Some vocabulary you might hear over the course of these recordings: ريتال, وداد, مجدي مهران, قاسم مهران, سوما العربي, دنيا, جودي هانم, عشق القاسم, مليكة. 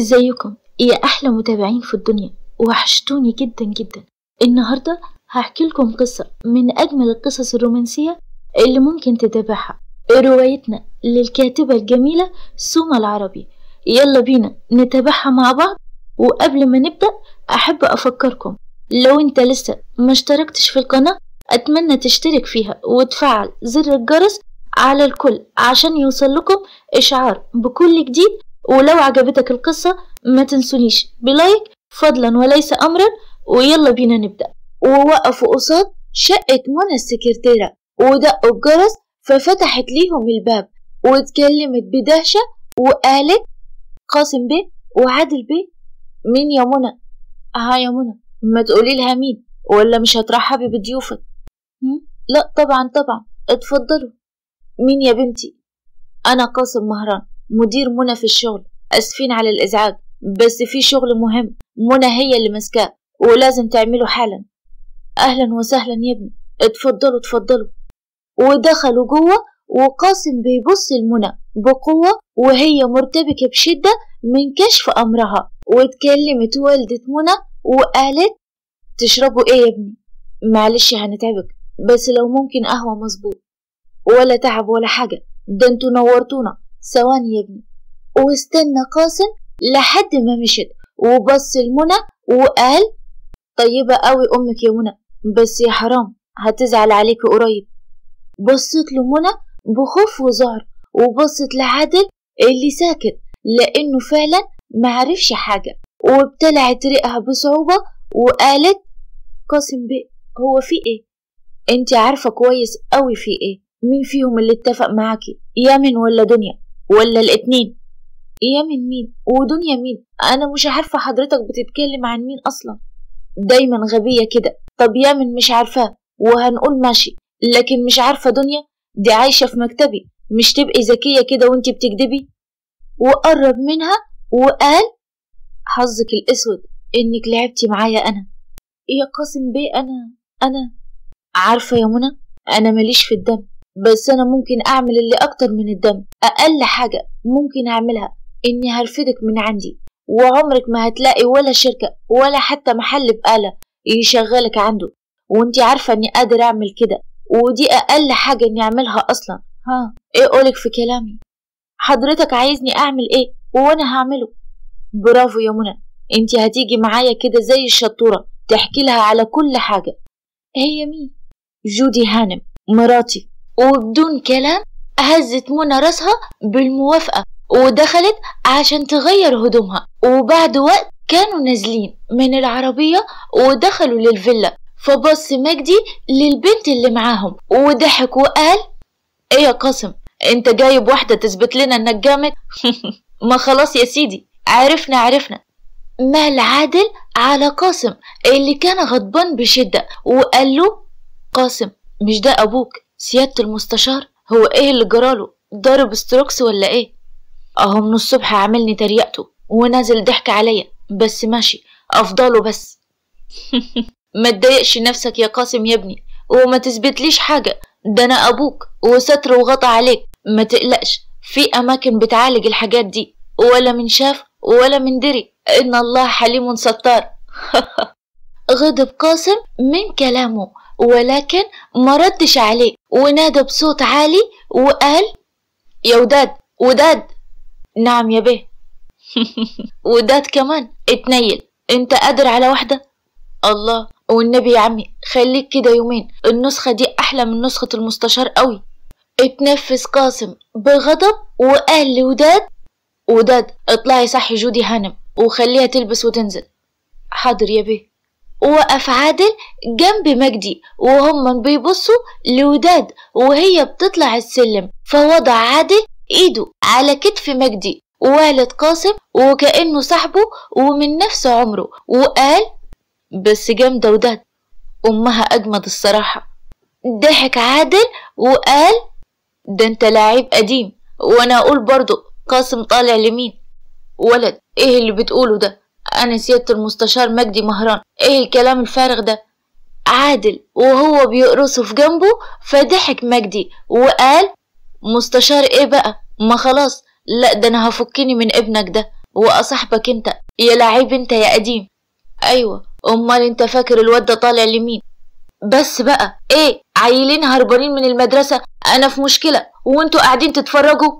ازيكم يا احلى متابعين في الدنيا، وحشتوني جدا جدا. النهارده هحكي لكم قصه من اجمل القصص الرومانسيه اللي ممكن تتابعها، روايتنا للكاتبه الجميله سوما العربي. يلا بينا نتابعها مع بعض. وقبل ما نبدا احب افكركم، لو انت لسه ما اشتركتش في القناه اتمنى تشترك فيها وتفعل زر الجرس على الكل عشان يوصل لكم اشعار بكل جديد. ولو عجبتك القصه ما تنسونيش بلايك فضلا وليس امرا. ويلا بينا نبدا. ووقفوا قصاد شقه منى السكرتيره ودقوا الجرس، ففتحت ليهم الباب واتكلمت بدهشه وقالت: قاسم بيه وعادل بيه؟ مين يا منى؟ ها يا منى، ما تقولي لها مين ولا مش هترحبي بضيوفك؟ لا طبعا طبعا، اتفضلوا. مين يا بنتي؟ انا قاسم مهران، مدير منى في الشغل. اسفين على الازعاج، بس في شغل مهم منى هي اللي ماسكاه ولازم تعمله حالا. اهلا وسهلا يا ابني، اتفضلوا اتفضلوا. ودخلوا جوه وقاسم بيبص لمنى بقوه وهي مرتبكه بشده من كشف امرها. واتكلمت والده منى وقالت: تشربوا ايه يا ابني؟ معلش هنتعبك، بس لو ممكن قهوه. مظبوط، ولا تعب ولا حاجه، ده انتوا نورتونا. ثواني يا ابني. واستنى قاسم لحد ما مشت وبص لمنى وقال: طيبه قوي امك يا منى، بس يا حرام هتزعل عليكي قريب. بصت له منى بخوف وذعر، وبصت لعادل اللي ساكت لانه فعلا معرفش حاجه. وابتلعت ريقها بصعوبه وقالت: قاسم بيه هو في ايه؟ انت عارفه كويس قوي في ايه. مين فيهم اللي اتفق معاكي، يمن ولا دنيا ولا الاتنين؟ يمن مين ودنيا مين؟ انا مش عارفه حضرتك بتتكلم عن مين اصلا، دايما غبيه كده. طب يمن مش عارفاه وهنقول ماشي، لكن مش عارفه دنيا دي عايشه في مكتبي، مش تبقي ذكيه كده وانتي بتكدبي. وقرب منها وقال: حظك الاسود انك لعبتي معايا. انا يا قاسم بيه، انا عارفه يا منى انا ماليش في الدم، بس انا ممكن اعمل اللي اكتر من الدم. اقل حاجه ممكن اعملها اني هرفدك من عندي، وعمرك ما هتلاقي ولا شركه ولا حتى محل بقاله يشغلك عنده، وانتي عارفه اني قادر اعمل كده، ودي اقل حاجه اني اعملها اصلا. ها ايه قولك في كلامي؟ حضرتك عايزني اعمل ايه وانا هعمله. برافو يا منى، انتي هتيجي معايا كده زي الشطوره تحكي لها على كل حاجه. هي مين؟ جودي هانم مراتي. وبدون كلام هزت منى راسها بالموافقه ودخلت عشان تغير هدومها. وبعد وقت كانوا نازلين من العربيه ودخلوا للفيلا، فبص مجدي للبنت اللي معاهم وضحك وقال: ايه يا قاسم، انت جايب واحده تثبت لنا انك جامد؟ ما خلاص يا سيدي، عرفنا. مال عادل على قاسم اللي كان غضبان بشده وقال له: قاسم مش ده ابوك سياده المستشار؟ هو ايه اللي جراله، ضرب ستروكس ولا ايه؟ اهو من الصبح عاملني تريقته ونازل ضحك عليا، بس ماشي افضله بس. ما تضايقش نفسك يا قاسم يا ابني، وما تثبتليش حاجه، ده انا ابوك وستر وغطى عليك. ما تقلقش، في اماكن بتعالج الحاجات دي، ولا من شاف ولا من دري، ان الله حليم ستار. غضب قاسم من كلامه ولكن ما ردش عليه، ونادى بصوت عالي وقال: يا وداد وداد. نعم يا بيه. وداد كمان اتنيل، انت قادر على واحده؟ الله والنبي يا عمي خليك كده يومين، النسخة دي أحلى من نسخة المستشار قوي. اتنفس قاسم بغضب وقال لوداد: وداد اطلعي صحي جودي هانم وخليها تلبس وتنزل. حاضر يا بيه. وقف عادل جنب مجدي وهم بيبصوا لوداد وهي بتطلع السلم، فوضع عادل ايده على كتف مجدي والد قاسم وكأنه صاحبه ومن نفس عمره وقال: بس جامدة وداد، أمها أجمد الصراحة. ضحك عادل وقال: ده أنت لعيب قديم، وأنا أقول برضو قاسم طالع لمين؟ ولد إيه اللي بتقوله ده؟ أنا سيادة المستشار مجدي مهران، إيه الكلام الفارغ ده؟ عادل وهو بيقرصه في جنبه، فضحك مجدي وقال: مستشار إيه بقى؟ ما خلاص، لأ ده أنا هفكني من ابنك ده، واصاحبك انت يا لعيب انت يا قديم. ايوه امال انت فاكر الواد ده طالع لمين؟ بس بقى ايه عيلين هربانين من المدرسه انا في مشكله وانتوا قاعدين تتفرجوا؟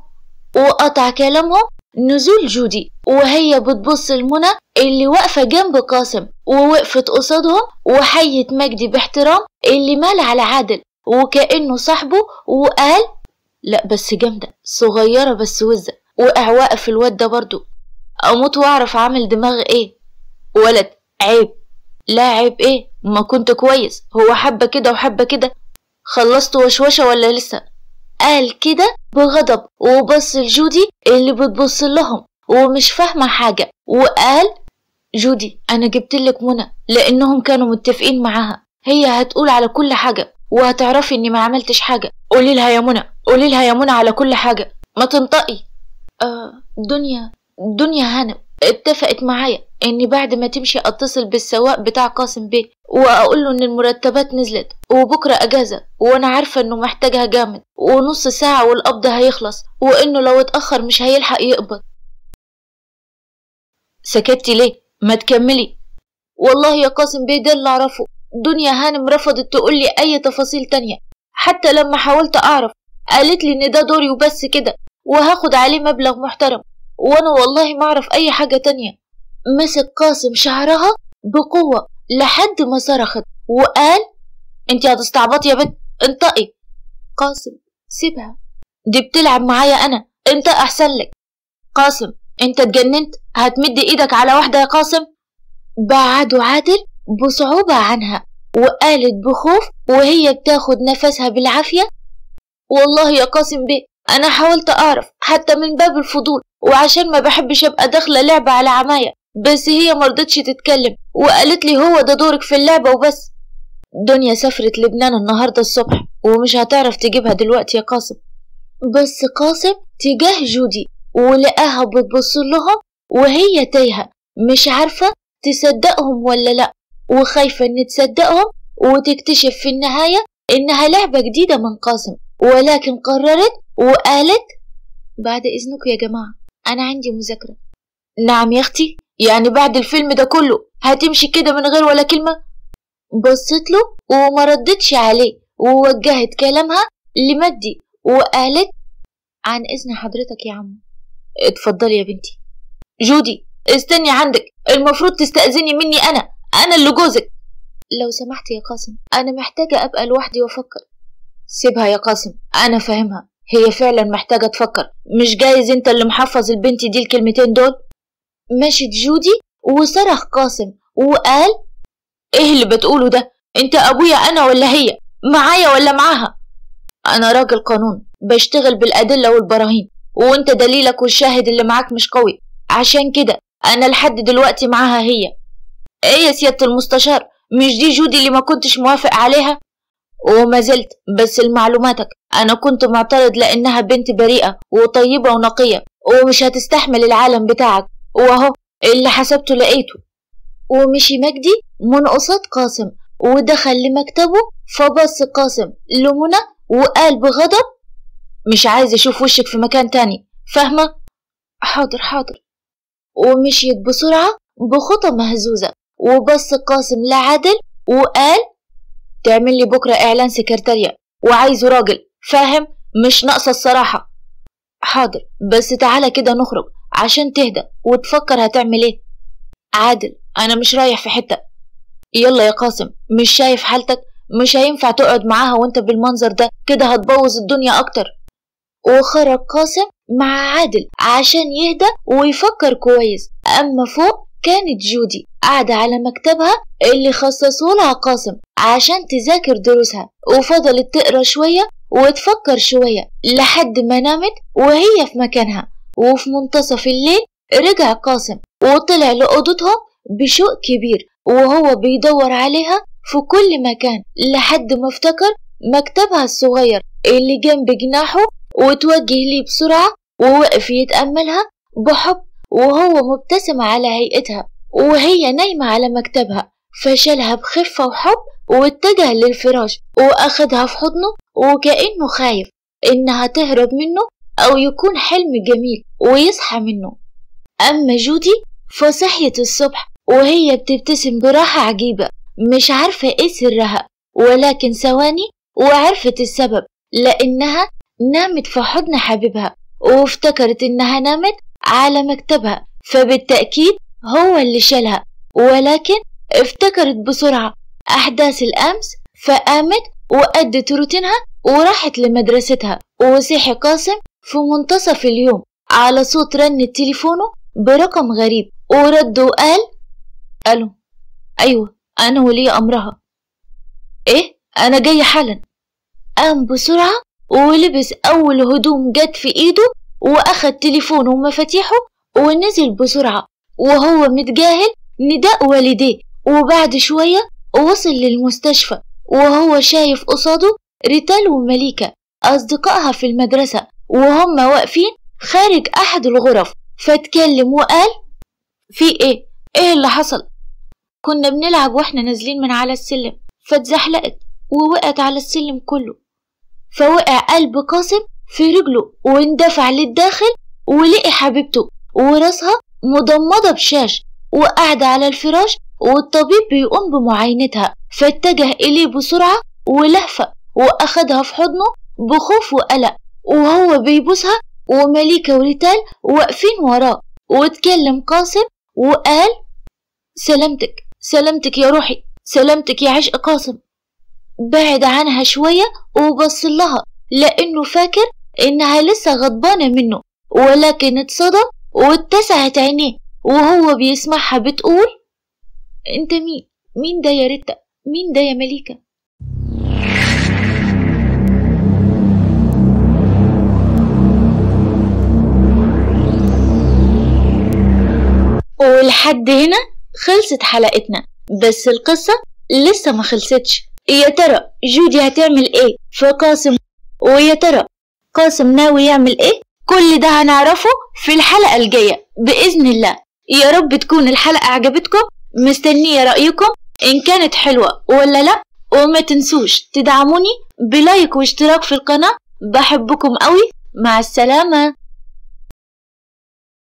وقطع كلامهم نزول جودي وهي بتبص لمنى اللي واقفه جنب قاسم ووقفت قصادهم وحيت مجدي باحترام اللي مال على عادل وكأنه صاحبه وقال لا بس جامده صغيره بس وزه وقع واقف الواد ده برضه اموت واعرف عامل دماغ ايه. ولد عيب. لا عيب ايه ما كنت كويس، هو حبه كده وحبه كده. خلصت وشوشه ولا لسه؟ قال كده بغضب وبص لجودي اللي بتبص لهم ومش فاهمه حاجه وقال جودي انا جبتلك منى لانهم كانوا متفقين معاها، هي هتقول على كل حاجه وهتعرفي اني ما عملتش حاجه. قولي لها يا منى، قولي لها يا منى على كل حاجه، ما تنطقي. دنيا هانم اتفقت معايا اني بعد ما تمشي اتصل بالسواق بتاع قاسم بيه واقول له ان المرتبات نزلت وبكره اجازه وانا عارفه انه محتاجها جامد ونص ساعه والقبض هيخلص وانه لو اتاخر مش هيلحق يقبض. سكتي ليه؟ ما تكملي. والله يا قاسم بيه ده اللي اعرفه، دنيا هانم رفضت تقول لي اي تفاصيل تانية حتى لما حاولت اعرف قالت لي ان ده دوري وبس كده وهاخد عليه مبلغ محترم وانا والله ما اعرف اي حاجه تانية. مسك قاسم شعرها بقوه لحد ما صرخت وقال انتي هتستعبطي يا بنت، انطقي. قاسم سيبها دي بتلعب معايا انا، انت احسن لك. قاسم انت اتجننت، هتمد ايدك على واحده يا قاسم؟ بعدوا عادل بصعوبه عنها وقالت بخوف وهي بتاخد نفسها بالعافيه والله يا قاسم بيه انا حاولت اعرف حتى من باب الفضول وعشان ما بحبش ابقى داخله لعبه على عمايه، بس هي مرضتش تتكلم وقالت لي هو ده دورك في اللعبه وبس. دنيا سافرت لبنان النهارده الصبح ومش هتعرف تجيبها دلوقتي يا قاسم. بس قاسم تجاه جودي ولقاها بتبص لهم وهي تايهه مش عارفه تصدقهم ولا لا وخايفه ان تصدقهم وتكتشف في النهايه انها لعبه جديده من قاسم، ولكن قررت وقالت بعد اذنكم يا جماعه انا عندي مذاكره. نعم يا اختي، يعني بعد الفيلم ده كله هتمشي كده من غير ولا كلمه؟ بصت له وما ردتش عليه ووجهت كلامها لمجدي وقالت عن اذن حضرتك يا عم. اتفضلي يا بنتي. جودي استني عندك، المفروض تستأذني مني انا اللي جوزك. لو سمحت يا قاسم انا محتاجه ابقى لوحدي وافكر. سيبها يا قاسم انا فاهمها، هي فعلا محتاجه تفكر، مش جايز انت اللي محفظ البنت دي الكلمتين دول. مشت جودي وصرخ قاسم وقال ايه اللي بتقوله ده؟ انت ابويا انا ولا هي؟ معايا ولا معاها؟ انا راجل قانون بشتغل بالادله والبراهين وانت دليلك والشاهد اللي معاك مش قوي، عشان كده انا لحد دلوقتي معاها هي. ايه يا سياده المستشار، مش دي جودي اللي ما كنتش موافق عليها؟ وما زلت، بس لمعلوماتك انا كنت معترض لانها بنت بريئه وطيبه ونقيه ومش هتستحمل العالم بتاعك، واهو اللي حسبته لقيته. ومشي مجدي من قصاد قاسم ودخل لمكتبه، فبص قاسم لمنى وقال بغضب مش عايز اشوف وشك في مكان تاني، فاهمه؟ حاضر حاضر. ومشيت بسرعه بخطى مهزوزه وبص قاسم لعادل وقال تعمل لي بكره اعلان سكرتاريه وعايزه راجل فاهم، مش ناقصه الصراحه. حاضر بس تعالى كده نخرج عشان تهدى وتفكر هتعمل ايه. عادل انا مش رايح في حته. يلا يا قاسم مش شايف حالتك، مش هينفع تقعد معاها وانت بالمنظر ده، كده هتبوظ الدنيا اكتر. وخرج قاسم مع عادل عشان يهدى ويفكر كويس. اما فوق كانت جودي قاعده على مكتبها اللي خصصولها قاسم عشان تذاكر دروسها، وفضلت تقرا شويه وتفكر شويه لحد ما نامت وهي في مكانها. وفي منتصف الليل رجع قاسم وطلع لأوضتهم بشوق كبير وهو بيدور عليها في كل مكان لحد ما افتكر مكتبها الصغير اللي جنب جناحه وتوجه ليه بسرعه ووقف يتأملها بحب وهو مبتسم على هيئتها وهي نايمه على مكتبها، فشالها بخفه وحب واتجه للفراش واخدها في حضنه وكأنه خايف انها تهرب منه او يكون حلم جميل ويصحى منه. أما جودي فصحيت الصبح وهي بتبتسم براحة عجيبة، مش عارفة إيه سرها، ولكن ثواني وعرفت السبب، لأنها نامت في حضن حبيبها وافتكرت إنها نامت على مكتبها، فبالتأكيد هو اللي شالها، ولكن افتكرت بسرعة أحداث الأمس فقامت وأدت روتينها وراحت لمدرستها. وصحي قاسم في منتصف اليوم على صوت رن تليفونه برقم غريب، ورد وقال: ألو. أيوة أنا ولي أمرها. إيه؟ أنا جاي حالا. قام بسرعة ولبس أول هدوم جت في إيده وأخد تليفونه ومفاتيحه ونزل بسرعة وهو متجاهل نداء والديه. وبعد شوية وصل للمستشفى وهو شايف قصاده ريتال ومليكة أصدقائها في المدرسة وهم واقفين خارج أحد الغرف، فاتكلم وقال: في إيه؟ إيه اللي حصل؟ كنا بنلعب وإحنا نازلين من على السلم فاتزحلقت ووقعت على السلم كله، فوقع قلب قاسم في رجله واندفع للداخل ولقي حبيبته وراسها مضمضة بشاش وقاعدة على الفراش والطبيب بيقوم بمعاينتها، فاتجه إليه بسرعة ولهفة وأخدها في حضنه بخوف وقلق وهو بيبوسها، ومليكة وريتال واقفين وراه. واتكلم قاسم وقال: سلامتك سلامتك يا روحي، سلامتك يا عشق قاسم. بعد عنها شوية وبصلها لأنه فاكر إنها لسه غضبانة منه، ولكن اتصدم واتسعت عينيه وهو بيسمعها بتقول: انت مين؟ مين ده يا ريتا؟ مين ده يا مليكة؟ ولحد هنا خلصت حلقتنا، بس القصة لسه ما خلصتش. يا ترى جودي هتعمل ايه في قاسم؟ ويا ترى قاسم ناوي يعمل ايه؟ كل ده هنعرفه في الحلقة الجاية بإذن الله. يا رب تكون الحلقة عجبتكم، مستنية رأيكم إن كانت حلوة ولا لأ، وما تنسوش تدعموني بلايك واشتراك في القناة. بحبكم قوي، مع السلامة.